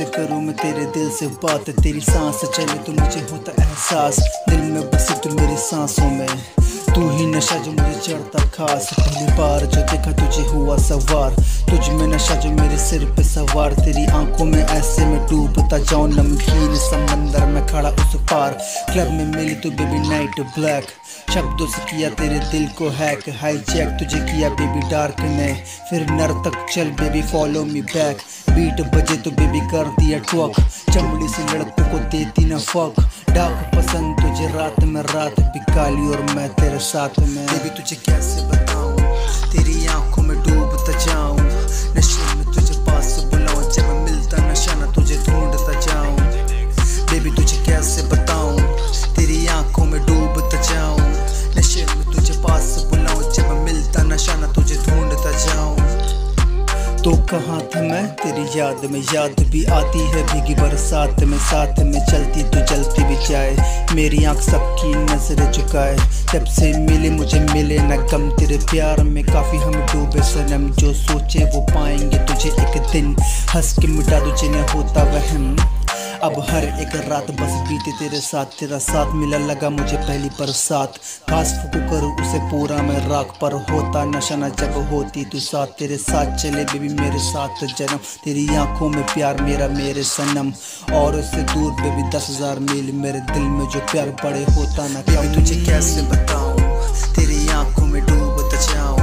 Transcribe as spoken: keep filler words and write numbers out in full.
से करूँ मैं तेरे दिल से बात, तेरी सांस चले तो मुझे होता एहसास, दिल में बसे तू मेरी सांसों में, तू ही नशा जो मुझे चढ़ता खास, पहली बार जो देखा तुझे हुआ सवार, तुझ में नशा जो मेरे सिर पे सवार, तेरी आंखों में ऐसे में डूबता जाऊं नमकीन समंदर में खड़ा उस पार, क्लब में मिली तू बेबी नाइट ब्लैक, शब्दों से किया तेरे दिल को हैक, हाईजैक तुझे किया बेबी डार्क ने, फिर नर तक चल baby follow me back, beat बजे तो बेबी कर दिया ट्वक, चमड़ी से लड़कों को देती न फक, डार्क पसंद तुझे रात में रात बिकाली और मैं तेरे साथ में, बेबी तुझे कैसे बताऊं तेरी आंखों में डूबता जाऊं, नशे में तुझे पास बुलाऊं जब मैं मिलता नशा ना तुझे ढूंढता जाऊं, बेबी तुझे कैसे बताऊं तेरी आंखों में डूबता जाऊं, नशे में तुझे पास बुलाऊं जब मैं मिलता नशा ना तुझे ढूंढता जाऊं, तो कहाँ था मैं तेरी याद में, याद भी आती है भीगी बरसात में, साथ में चलती तो जलती भी जाए, मेरी आँख सबकी नजरें झुकाए, जब से मिले मुझे मिले न कम, तेरे प्यार में काफ़ी हम डूबे सनम, जो सोचे वो पाएंगे तुझे एक दिन, हंस के मिटा तुझे न होता वहम, अब हर एक रात बस बीते तेरे साथ, तेरा साथ मिला लगा मुझे पहली बरसात, घास फूकू करूँ उसे पूरा मैं राख, पर होता नशा न जब होती तू साथ, तेरे साथ चले बेबी मेरे साथ जन्म, तेरी आंखों में प्यार मेरा मेरे सनम, और उससे दूर बेबी दस हजार मील, मेरे दिल में जो प्यार बड़े होता न, तुझे कैसे बताऊँ तेरी आंखों में डूबता जाऊँ,